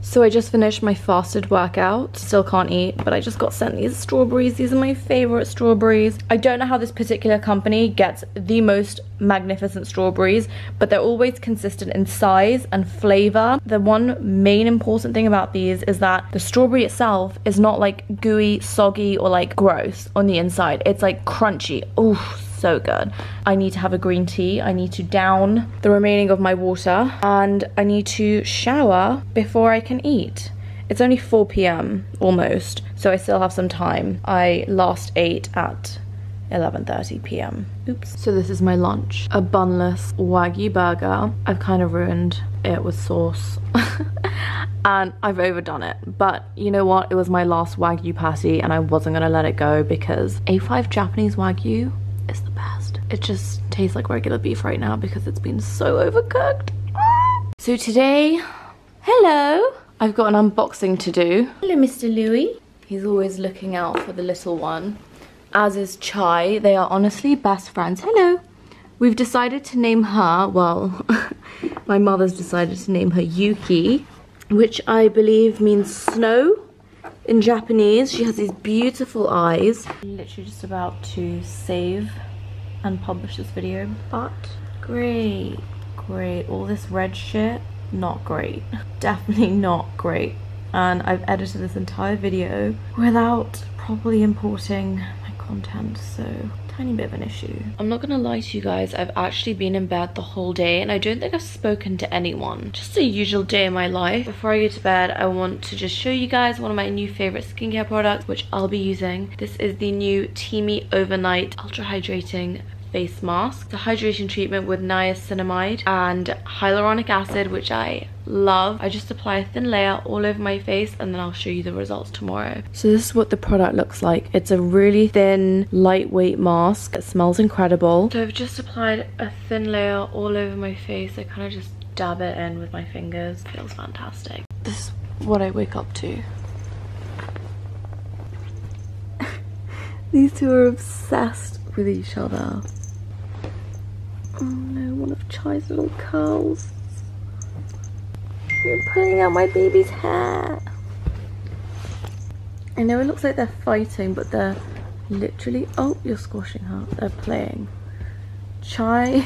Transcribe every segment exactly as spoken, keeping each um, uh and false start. So I just finished my fasted workout. Still can't eat, but I just got sent these strawberries. These are my favorite strawberries. I don't know how this particular company gets the most magnificent strawberries, but they're always consistent in size and flavor. The one main important thing about these is that the strawberry itself is not like gooey, soggy, or like gross on the inside. It's like crunchy. Oof. So good. I need to have a green tea. I need to down the remaining of my water and I need to shower before I can eat. It's only four p m almost, so I still have some time. I last ate at eleven thirty p m Oops. So this is my lunch. A bunless Wagyu burger. I've kind of ruined it with sauce. And I've overdone it, but you know what? It was my last Wagyu patty and I wasn't gonna let it go because A five Japanese Wagyu is the best. It just tastes like regular beef right now because it's been so overcooked. So today, hello, I've got an unboxing to do. Hello, Mister Louie. He's always looking out for the little one, as is Chai. They are honestly best friends. Hello. We've decided to name her, well, my mother's decided to name her Yuki, which I believe means snow in Japanese. She has these beautiful eyes. I'm literally just about to save and publish this video, but great, great. All this red shit, not great. Definitely not great. And I've edited this entire video without properly importing my content, so tiny bit of an issue. I'm not gonna lie to you guys, I've actually been in bed the whole day and I don't think I've spoken to anyone. Just a usual day in my life. Before I go to bed, I want to just show you guys one of my new favorite skincare products, which I'll be using. This is the new Teamy Overnight Ultra Hydrating Face Mask. The hydration treatment with niacinamide and hyaluronic acid, which I love. I just apply a thin layer all over my face and then I'll show you the results tomorrow. So this is what the product looks like. It's a really thin, lightweight mask. It smells incredible. So I've just applied a thin layer all over my face. I kind of just dab it in with my fingers. It feels fantastic. This is what I wake up to. These two are obsessed with each other. Oh no, one of Chai's little curls. You're pulling out my baby's hair. I know it looks like they're fighting, but they're literally, oh, you're squashing her. They're playing. Chai,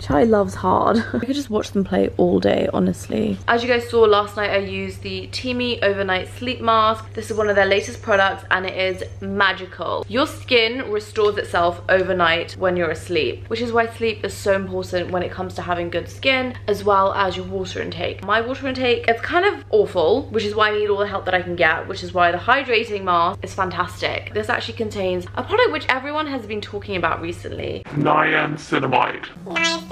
Chai loves hard. I could just watch them play all day, honestly. As you guys saw last night, I used the Teamy Overnight Sleep Mask. This is one of their latest products and it is magical. Your skin restores itself overnight when you're asleep, which is why sleep is so important when it comes to having good skin, as well as your water intake. My water intake, it's kind of awful, which is why I need all the help that I can get, which is why the hydrating mask is fantastic. This actually contains a product which everyone has been talking about recently. Niacinamide. Niacinamide.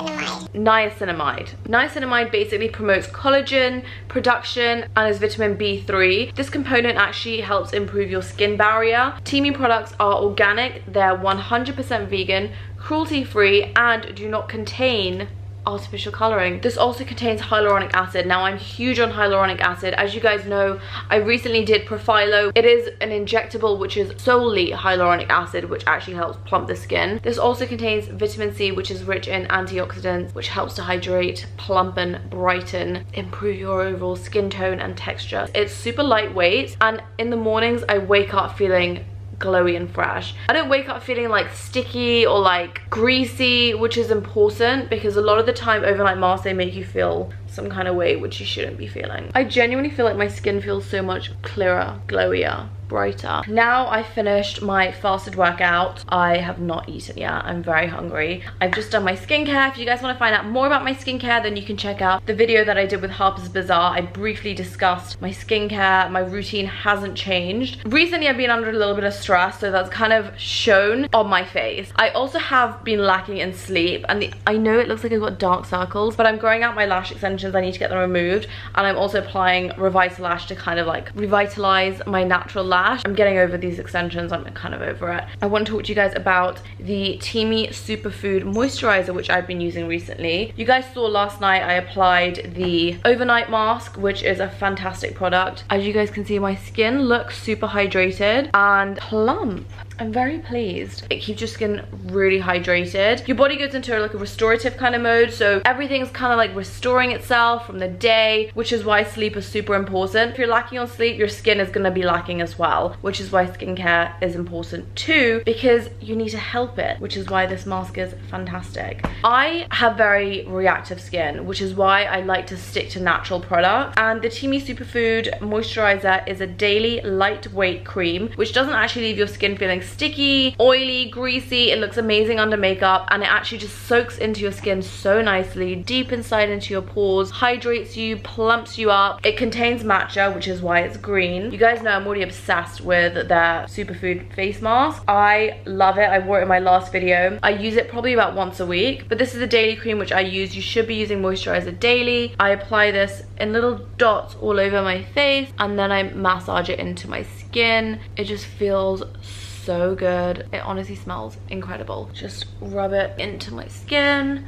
Niacinamide. Niacinamide basically promotes collagen production and is vitamin B three. This component actually helps improve your skin barrier. Teamy products are organic, they're one hundred percent vegan, cruelty-free, and do not contain artificial coloring. This also contains hyaluronic acid. Now I'm huge on hyaluronic acid. As you guys know, I recently did Profhilo. It is an injectable which is solely hyaluronic acid, which actually helps plump the skin. This also contains vitamin C, which is rich in antioxidants, which helps to hydrate, plumpen, brighten, improve your overall skin tone and texture. It's super lightweight, and in the mornings I wake up feeling glowy and fresh. I don't wake up feeling like sticky or like greasy, which is important because a lot of the time overnight masks, they make you feel some kind of way which you shouldn't be feeling. I genuinely feel like my skin feels so much clearer, glowier, brighter. Now I finished my fasted workout. I have not eaten yet. I'm very hungry. I've just done my skincare. If you guys want to find out more about my skincare, then you can check out the video that I did with Harper's Bazaar. I briefly discussed my skincare. My routine hasn't changed. Recently, I've been under a little bit of stress, so that's kind of shown on my face. I also have been lacking in sleep, and the, I know it looks like I've got dark circles, but I'm growing out my lash extensions. I need to get them removed, and I'm also applying Revitalash to kind of like revitalize my natural lash. I'm getting over these extensions, I'm kind of over it. I want to talk to you guys about the Teamy Superfood Moisturizer, which I've been using recently. You guys saw last night I applied the Overnight Mask, which is a fantastic product. As you guys can see, my skin looks super hydrated and plump. I'm very pleased. It keeps your skin really hydrated. Your body goes into like a restorative kind of mode, so everything's kind of like restoring itself from the day, which is why sleep is super important. If you're lacking on sleep, your skin is gonna be lacking as well, which is why skincare is important too, because you need to help it, which is why this mask is fantastic. I have very reactive skin, which is why I like to stick to natural products, and the Timi Superfood Moisturizer is a daily lightweight cream, which doesn't actually leave your skin feeling sticky, oily, greasy. It looks amazing under makeup, and it actually just soaks into your skin so nicely, deep inside into your pores, hydrates you, plumps you up. It contains matcha, which is why it's green. You guys know I'm already obsessed with their superfood face mask. I love it. I wore it in my last video. I use it probably about once a week, but this is a daily cream which I use. You should be using moisturizer daily. I apply this in little dots all over my face, and then I massage it into my skin. It just feels so so good. It honestly smells incredible. Just rub it into my skin,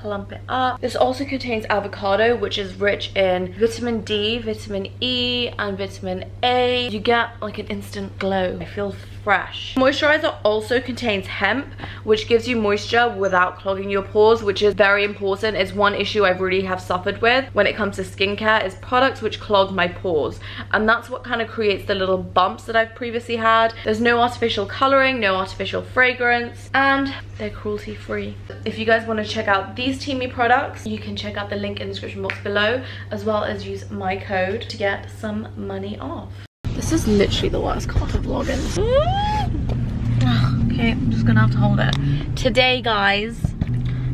plump it up. This also contains avocado, which is rich in vitamin D, vitamin E, and vitamin A. You get like an instant glow. I feel fresh. Moisturizer also contains hemp, which gives you moisture without clogging your pores, which is very important. It's one issue I really have suffered with when it comes to skincare, is products which clog my pores, and that's what kind of creates the little bumps that I've previously had. There's no artificial coloring, no artificial fragrance, and they're cruelty free. If you guys want to check out these Timi products, you can check out the link in the description box below, as well as use my code to get some money off. This is literally the worst part of vlogging. Okay, I'm just gonna have to hold it. Today, guys,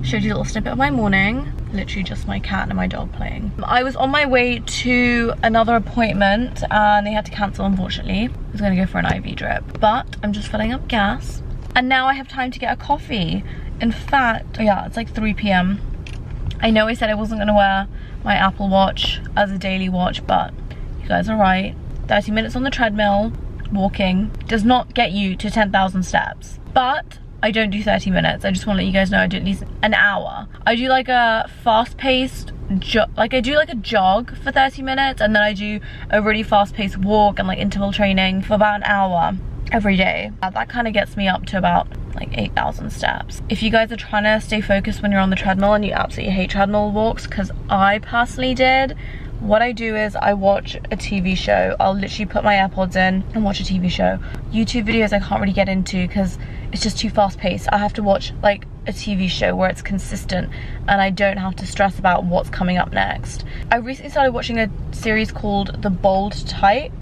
showed you a little snippet of my morning. Literally just my cat and my dog playing. I was on my way to another appointment and they had to cancel, unfortunately. I was gonna go for an I V drip, but I'm just filling up gas. And now I have time to get a coffee. In fact, yeah, it's like three p m I know I said I wasn't gonna wear my Apple Watch as a daily watch, but you guys are right. thirty minutes on the treadmill, walking, does not get you to ten thousand steps. But I don't do thirty minutes. I just want to let you guys know I do at least an hour. I do like a fast-paced jog, like I do like a jog for thirty minutes, and then I do a really fast-paced walk and like interval training for about an hour every day. That kind of gets me up to about like eight thousand steps. If you guys are trying to stay focused when you're on the treadmill, and you absolutely hate treadmill walks, because I personally did, what I do is I watch a T V show. I'll literally put my AirPods in and watch a T V show. YouTube videos I can't really get into because it's just too fast paced. I have to watch like a T V show where it's consistent and I don't have to stress about what's coming up next. I recently started watching a series called The Bold Type,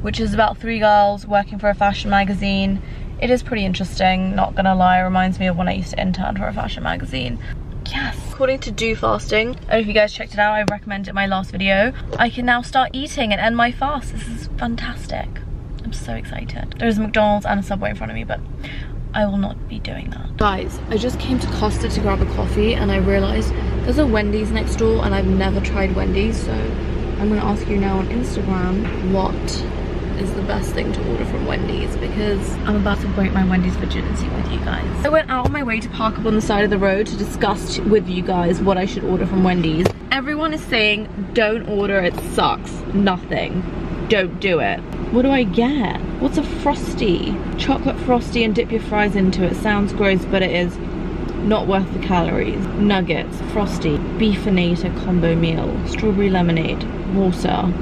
which is about three girls working for a fashion magazine. It is pretty interesting, not gonna lie. It reminds me of when I used to intern for a fashion magazine. Yes. According to Do Fasting, and if you guys checked it out, I recommend it in my last video, I can now start eating and end my fast. This is fantastic. I'm so excited. There's a McDonald's and a Subway in front of me, but I will not be doing that. Guys, I just came to Costa to grab a coffee and I realized there's a Wendy's next door and I've never tried Wendy's, so I'm gonna ask you now on Instagram what is the best thing to order from Wendy's, because I'm about to break my Wendy's virginity with you guys. I went out on my way to park up on the side of the road to discuss with you guys what I should order from Wendy's. Everyone is saying, don't order, it sucks, nothing, don't do it. What do I get? What's a frosty? Chocolate frosty and dip your fries into it. Sounds gross, but it is not worth the calories. Nuggets, frosty, beefinator combo meal, strawberry lemonade, water.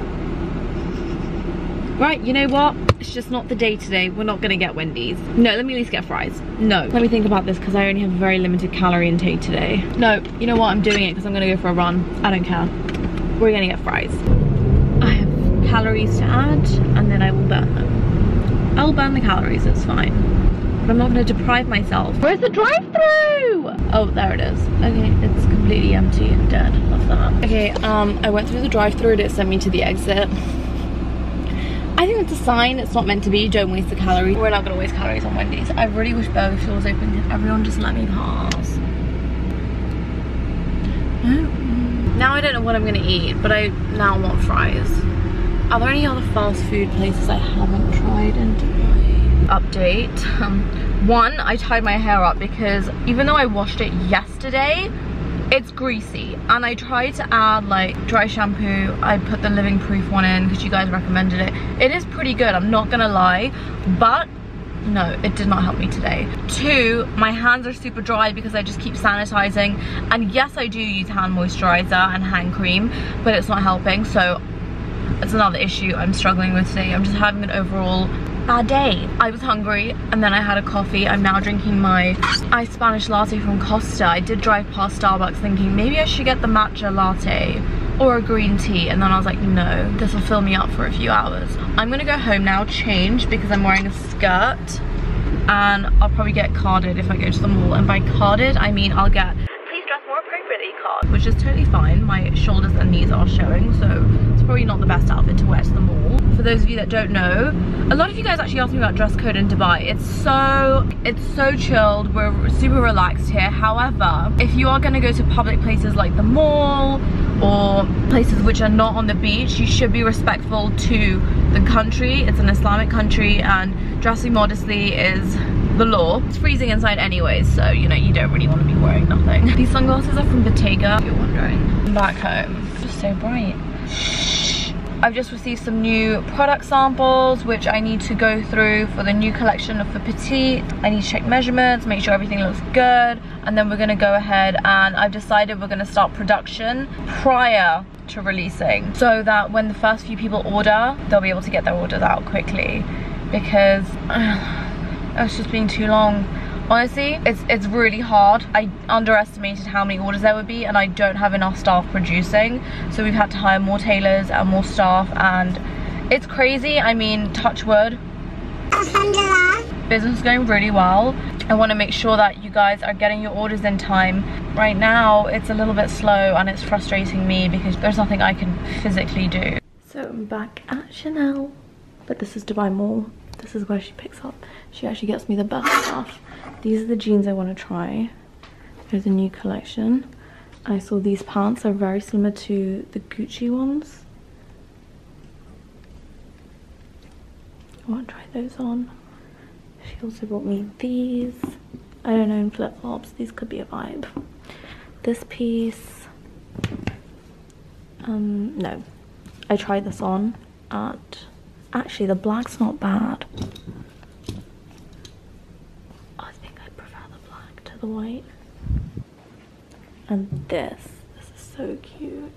Right, you know what? It's just not the day today. We're not gonna get Wendy's. No, let me at least get fries. No. Let me think about this because I only have a very limited calorie intake today. No, you know what? I'm doing it because I'm gonna go for a run. I don't care. We're gonna get fries. I have calories to add and then I will burn them. I'll burn the calories, it's fine. But I'm not gonna deprive myself. Where's the drive-thru? Oh, there it is. Okay, it's completely empty and dead. Love that. Okay, um, I went through the drive-thru and it sent me to the exit. I think that's a sign. It's not meant to be. Don't waste the calories. We're not gonna waste calories on Wendy's. I really wish Burger King was open. Did everyone just let me pass? No. Now I don't know what I'm gonna eat, but I now want fries. Are there any other fast food places I haven't tried in Dubai? Update. Um, one, I tied my hair up because even though I washed it yesterday, it's greasy, and I tried to add like dry shampoo. I put the Living Proof one in because you guys recommended it. It is pretty good, I'm not gonna lie, but no, it did not help me today. Two, my hands are super dry because I just keep sanitizing. And yes, I do use hand moisturizer and hand cream, but it's not helping. So it's another issue I'm struggling with today. I'm just having an overall bad day. I was hungry and then I had a coffee. I'm now drinking my iced Spanish latte from Costa. I did drive past Starbucks thinking maybe I should get the matcha latte or a green tea, and then I was like, no, this will fill me up for a few hours. I'm gonna go home now, change, because I'm wearing a skirt, and I'll probably get carded if I go to the mall. And by carded, I mean I'll get please dress more appropriately card, which is totally fine. My shoulders and knees are showing, so it's probably not the best outfit to wear to the mall. For those of you that don't know, a lot of you guys actually asked me about dress code in Dubai. It's so, it's so chilled. We're super relaxed here. However, if you are gonna go to public places like the mall, or places which are not on the beach, you should be respectful to the country. It's an Islamic country and dressing modestly is the law. It's freezing inside anyway, so you know, you don't really want to be wearing nothing. These sunglasses are from Bottega, if you're wondering. I'm back home. It's just so bright. I've just received some new product samples which I need to go through for the new collection for Petite. I need to check measurements, make sure everything looks good, and then we're gonna go ahead and I've decided we're gonna start production prior to releasing, so that when the first few people order, they'll be able to get their orders out quickly, because uh, it's just been too long. Honestly, it's it's really hard. I underestimated how many orders there would be, and I don't have enough staff producing, so we've had to hire more tailors and more staff, and it's crazy. I mean, touch wood. Alhamdulillah. Business is going really well. I want to make sure that you guys are getting your orders in time. Right now, it's a little bit slow, and it's frustrating me because there's nothing I can physically do. So I'm back at Chanel, but this is Dubai Mall. This is where she picks up. She actually gets me the best stuff. These are the jeans I want to try. There's a new collection. I saw these pants are very similar to the Gucci ones. I want to try those on. She also brought me these. I don't own flip-flops. These could be a vibe. This piece. Um, no. I tried this on at... Actually, the black's not bad. I think I prefer the black to the white. And this. This is so cute.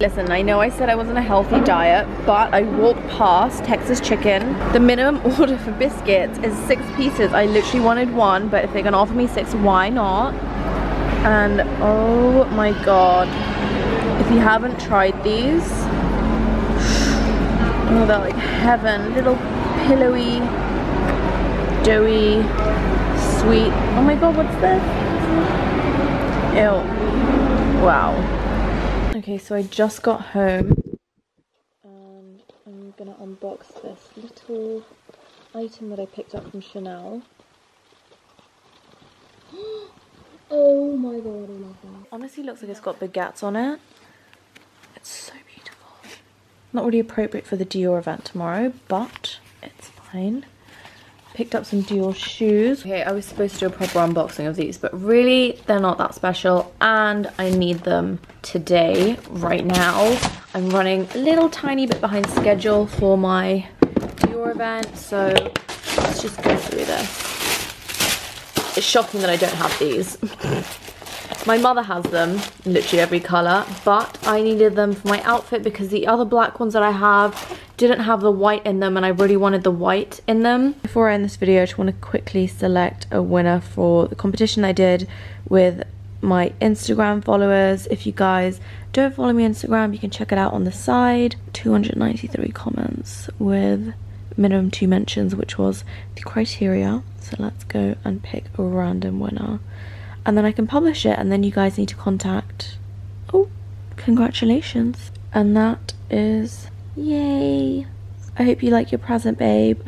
Listen, I know I said I was on a healthy diet, but I walked past Texas Chicken. The minimum order for biscuits is six pieces. I literally wanted one, but if they're going to offer me six, why not? And oh my god. If you haven't tried these, oh, they're like heaven. Little pillowy, doughy, sweet. Oh my god, what's this? Ew. Wow. Okay, so I just got home and I'm gonna unbox this little item that I picked up from Chanel. Oh my god, I love that. Honestly, looks like it's got baguettes on it. It's so beautiful. Not really appropriate for the Dior event tomorrow, but it's fine. Picked up some Dior shoes. Okay, I was supposed to do a proper unboxing of these, but really, they're not that special, and I need them today, right now. I'm running a little tiny bit behind schedule for my Dior event, so let's just go through this. It's shocking that I don't have these. My mother has them, literally every colour, but I needed them for my outfit because the other black ones that I have didn't have the white in them, and I really wanted the white in them. Before I end this video, I just want to quickly select a winner for the competition I did with my Instagram followers. If you guys don't follow me on Instagram, you can check it out on the side. two hundred ninety-three comments with minimum two mentions, which was the criteria. So let's go and pick a random winner. And then I can publish it, and then you guys need to contact. Oh, congratulations. And that is yay. I hope you like your present, babe.